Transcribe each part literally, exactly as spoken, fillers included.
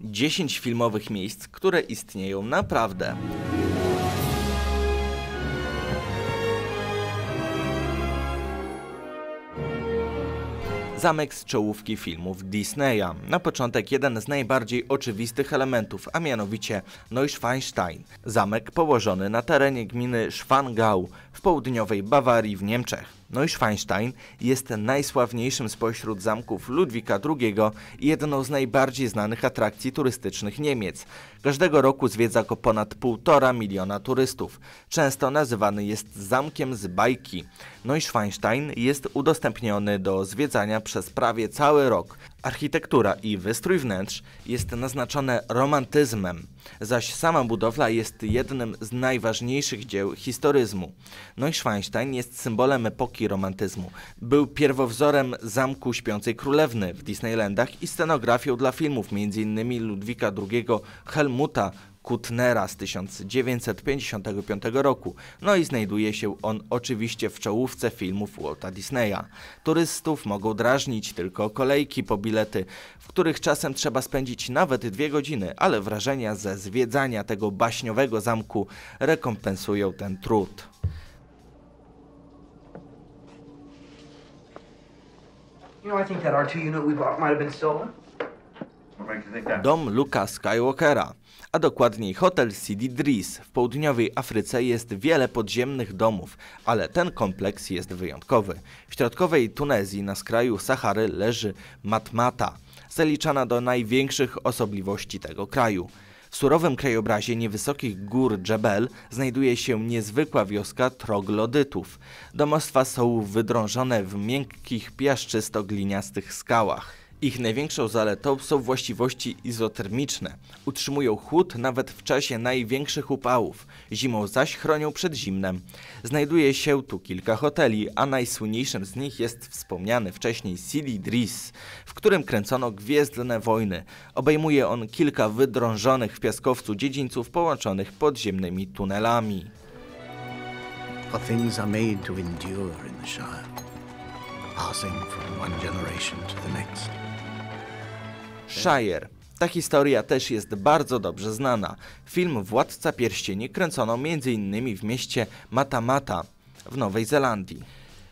dziesięć filmowych miejsc, które istnieją naprawdę. Zamek z czołówki filmów Disneya. Na początek jeden z najbardziej oczywistych elementów, a mianowicie Neuschwanstein. Zamek położony na terenie gminy Schwangau w południowej Bawarii w Niemczech. Neuschwanstein jest najsławniejszym spośród zamków Ludwika drugiego i jedną z najbardziej znanych atrakcji turystycznych Niemiec. Każdego roku zwiedza go ponad półtora miliona turystów. Często nazywany jest zamkiem z bajki. Neuschwanstein jest udostępniony do zwiedzania przez prawie cały rok. Architektura i wystrój wnętrz jest naznaczone romantyzmem, zaś sama budowla jest jednym z najważniejszych dzieł historyzmu. Neuschwanstein jest symbolem epoki romantyzmu. Był pierwowzorem Zamku Śpiącej Królewny w Disneylandach i scenografią dla filmów między innymi Ludwika drugiego, Helmuta Kutnera z tysiąc dziewięćset pięćdziesiątego piątego roku, no i znajduje się on oczywiście w czołówce filmów Walta Disneya. Turystów mogą drażnić tylko kolejki po bilety, w których czasem trzeba spędzić nawet dwie godziny, ale wrażenia ze zwiedzania tego baśniowego zamku rekompensują ten trud. You know, I think that R two unit we bought might have been stolen. Dom Luka Skywalkera, a dokładniej hotel Sidi Driss w południowej Afryce jest wiele podziemnych domów, ale ten kompleks jest wyjątkowy. W środkowej Tunezji na skraju Sahary leży Matmata, zaliczana do największych osobliwości tego kraju. W surowym krajobrazie niewysokich gór Jebel znajduje się niezwykła wioska troglodytów. Domostwa są wydrążone w miękkich, piaszczysto-gliniastych skałach. Ich największą zaletą są właściwości izotermiczne. Utrzymują chłód nawet w czasie największych upałów, zimą zaś chronią przed zimnem. Znajduje się tu kilka hoteli, a najsłynniejszym z nich jest wspomniany wcześniej Sidi Driss, w którym kręcono Gwiezdne wojny. Obejmuje on kilka wydrążonych w piaskowcu dziedzińców połączonych podziemnymi tunelami. Shire. Ta historia też jest bardzo dobrze znana. Film Władca Pierścieni kręcono między innymi w mieście Matamata w Nowej Zelandii.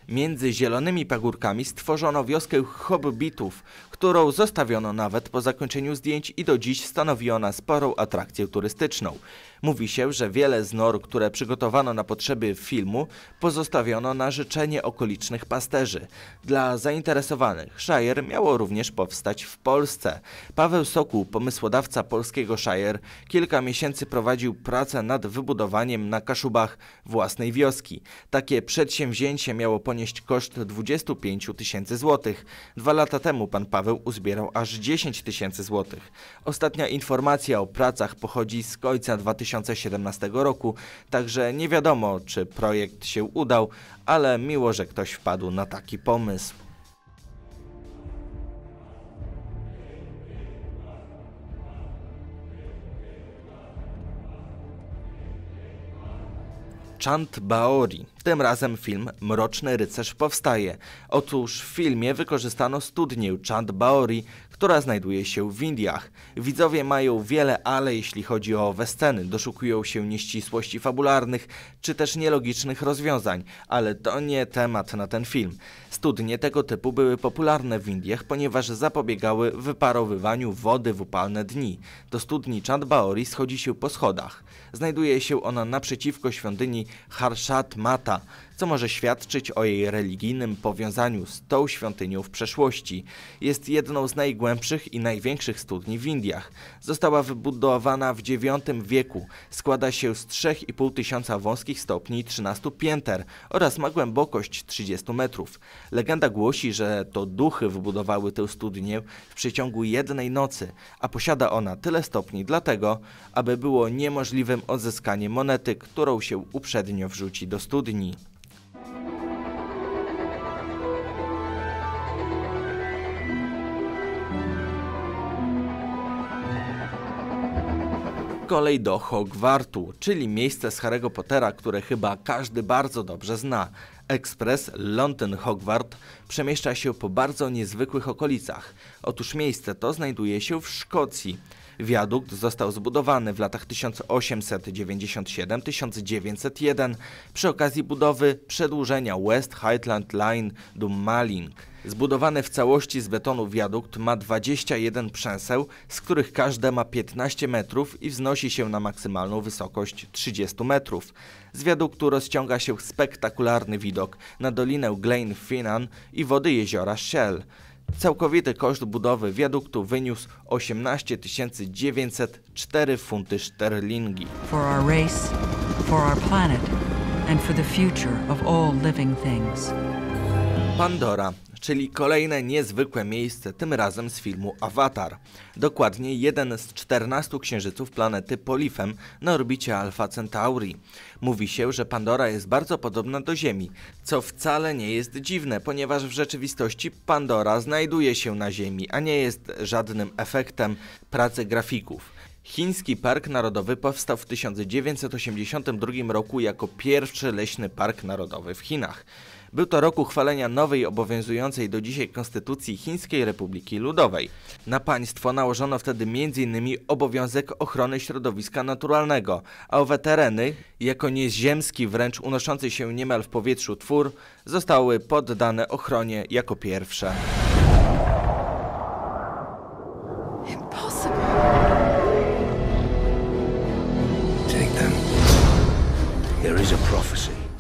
Między zielonymi pagórkami stworzono wioskę hobbitów, którą zostawiono nawet po zakończeniu zdjęć i do dziś stanowi ona sporą atrakcję turystyczną. Mówi się, że wiele z nor, które przygotowano na potrzeby filmu, pozostawiono na życzenie okolicznych pasterzy. Dla zainteresowanych Shire miało również powstać w Polsce. Paweł Sokół, pomysłodawca polskiego Shire, kilka miesięcy prowadził pracę nad wybudowaniem na Kaszubach własnej wioski. Takie przedsięwzięcie miało ponieść koszt dwudziestu pięciu tysięcy złotych. Dwa lata temu pan Paweł uzbierał aż dziesięć tysięcy złotych. Ostatnia informacja o pracach pochodzi z końca dwa tysiące siedemnastego roku, także nie wiadomo, czy projekt się udał, ale miło, że ktoś wpadł na taki pomysł. Chand Baori. Tym razem film Mroczny Rycerz powstaje. Otóż w filmie wykorzystano studnię Chand Baori, która znajduje się w Indiach. Widzowie mają wiele ale jeśli chodzi o owe sceny, doszukują się nieścisłości fabularnych czy też nielogicznych rozwiązań, ale to nie temat na ten film. Studnie tego typu były popularne w Indiach, ponieważ zapobiegały wyparowywaniu wody w upalne dni. Do studni Chand Baori schodzi się po schodach. Znajduje się ona naprzeciwko świątyni Harshatmata, co może świadczyć o jej religijnym powiązaniu z tą świątynią w przeszłości. Jest jedną z najgłębszych i największych studni w Indiach. Została wybudowana w dziewiątym wieku, składa się z trzech i pół tysiąca wąskich stopni i trzynastu pięter oraz ma głębokość trzydziestu metrów. Legenda głosi, że to duchy wybudowały tę studnię w przeciągu jednej nocy, a posiada ona tyle stopni dlatego, aby było niemożliwym odzyskanie monety, którą się uprzednio wrzuci do studni. Kolej do Hogwartu, czyli miejsce z Harry'ego Pottera, które chyba każdy bardzo dobrze zna. Ekspres Londyn Hogwart przemieszcza się po bardzo niezwykłych okolicach. Otóż miejsce to znajduje się w Szkocji. Wiadukt został zbudowany w latach tysiąc osiemset dziewięćdziesiąt siedem do tysiąc dziewięćset jeden przy okazji budowy przedłużenia West Highland Line do Malling. Zbudowany w całości z betonu wiadukt ma dwadzieścia jeden przeseł, z których każde ma piętnaście metrów i wznosi się na maksymalną wysokość trzydziestu metrów. Z wiaduktu rozciąga się spektakularny widok na dolinę Glenfinnan i wody jeziora Shell. Całkowity koszt budowy wiaduktu wyniósł osiemnaście tysięcy dziewięćset cztery funty szterlingi. For our race, for our planet and for the future of all living things. Pandora, czyli kolejne niezwykłe miejsce, tym razem z filmu Avatar. Dokładnie jeden z czternastu księżyców planety Polifem na orbicie Alpha Centauri. Mówi się, że Pandora jest bardzo podobna do Ziemi, co wcale nie jest dziwne, ponieważ w rzeczywistości Pandora znajduje się na Ziemi, a nie jest żadnym efektem pracy grafików. Chiński Park Narodowy powstał w tysiąc dziewięćset osiemdziesiątym drugim roku jako pierwszy leśny park narodowy w Chinach. Był to rok uchwalenia nowej, obowiązującej do dzisiaj konstytucji Chińskiej Republiki Ludowej. Na państwo nałożono wtedy między innymi obowiązek ochrony środowiska naturalnego, a owe tereny, jako nieziemski, wręcz unoszący się niemal w powietrzu twór, zostały poddane ochronie jako pierwsze.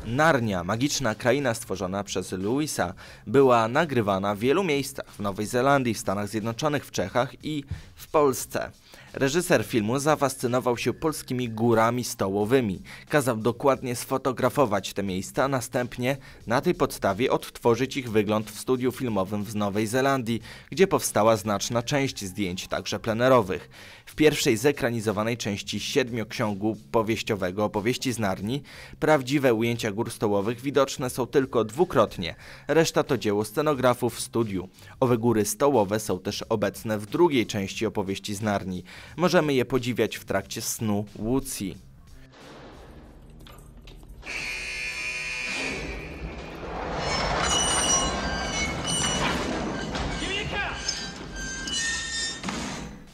Narnia, magiczna kraina stworzona przez Lewisa, była nagrywana w wielu miejscach, w Nowej Zelandii, w Stanach Zjednoczonych, w Czechach i w Polsce. Reżyser filmu zafascynował się polskimi górami stołowymi. Kazał dokładnie sfotografować te miejsca, następnie na tej podstawie odtworzyć ich wygląd w studiu filmowym w Nowej Zelandii, gdzie powstała znaczna część zdjęć, także plenerowych. W pierwszej zekranizowanej części siedmioksiągu powieściowego Opowieści z Narni prawdziwe ujęcia gór stołowych widoczne są tylko dwukrotnie. Reszta to dzieło scenografów w studiu. Owe góry stołowe są też obecne w drugiej części Opowieści z Narni. Możemy je podziwiać w trakcie snu Łucji.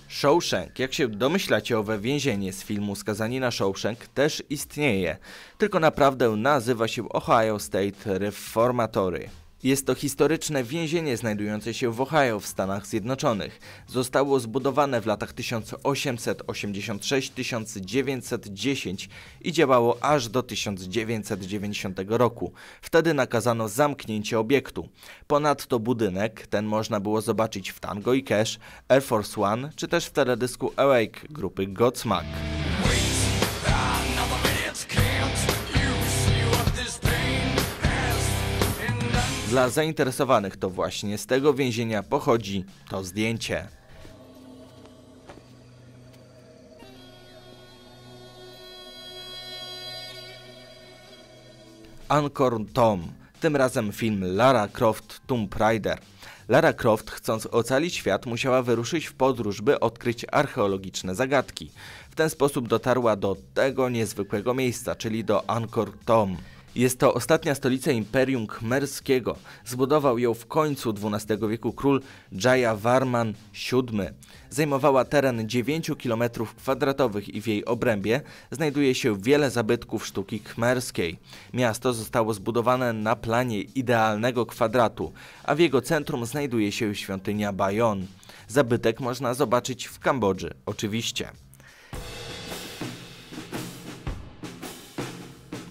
Shawshank, jak się domyślacie, owe więzienie z filmu Skazani na Shawshank też istnieje, tylko naprawdę nazywa się Ohio State Reformatory. Jest to historyczne więzienie znajdujące się w Ohio w Stanach Zjednoczonych. Zostało zbudowane w latach tysiąc osiemset osiemdziesiąt sześć do tysiąc dziewięćset dziesięć i działało aż do tysiąc dziewięćset dziewięćdziesiątego roku. Wtedy nakazano zamknięcie obiektu. Ponadto budynek ten można było zobaczyć w Tango i Cash, Air Force One czy też w teledysku Awake grupy Godsmack. Dla zainteresowanych to właśnie z tego więzienia pochodzi to zdjęcie. Angkor Thom, tym razem film Lara Croft Tomb Raider. Lara Croft, chcąc ocalić świat, musiała wyruszyć w podróż, by odkryć archeologiczne zagadki. W ten sposób dotarła do tego niezwykłego miejsca, czyli do Angkor Thom. Jest to ostatnia stolica Imperium Khmerskiego. Zbudował ją w końcu dwunastego wieku król Jaya Varman siódmy. Zajmowała teren dziewięć kilometrów kwadratowych i w jej obrębie znajduje się wiele zabytków sztuki khmerskiej. Miasto zostało zbudowane na planie idealnego kwadratu, a w jego centrum znajduje się świątynia Bayon. Zabytek można zobaczyć w Kambodży, oczywiście.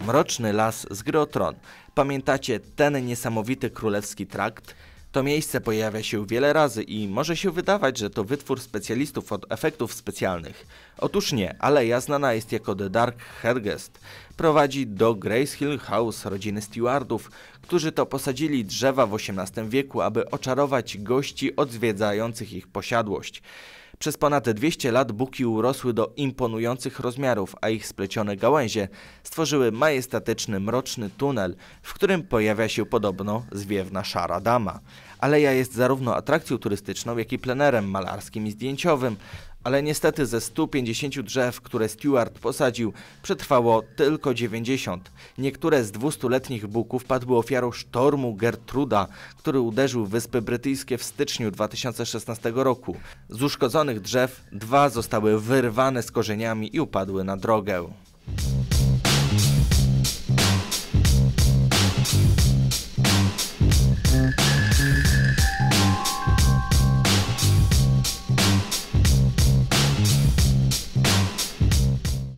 Mroczny las z Gry o Tron. Pamiętacie ten niesamowity królewski trakt? To miejsce pojawia się wiele razy i może się wydawać, że to wytwór specjalistów od efektów specjalnych. Otóż nie, aleja znana jest jako The Dark Hedges. Prowadzi do Grace Hill House, rodziny stewardów, którzy to posadzili drzewa w osiemnastym wieku, aby oczarować gości odwiedzających ich posiadłość. Przez ponad dwieście lat buki urosły do imponujących rozmiarów, a ich splecione gałęzie stworzyły majestatyczny, mroczny tunel, w którym pojawia się podobno zwiewna szara dama. Aleja jest zarówno atrakcją turystyczną, jak i plenerem malarskim i zdjęciowym, ale niestety ze stu pięćdziesięciu drzew, które Stewart posadził, przetrwało tylko dziewięćdziesiąt. Niektóre z dwustuletnich buków padły ofiarą sztormu Gertruda, który uderzył w Wyspy Brytyjskie w styczniu dwa tysiące szesnastego roku. Z uszkodzonych drzew dwa zostały wyrwane z korzeniami i upadły na drogę.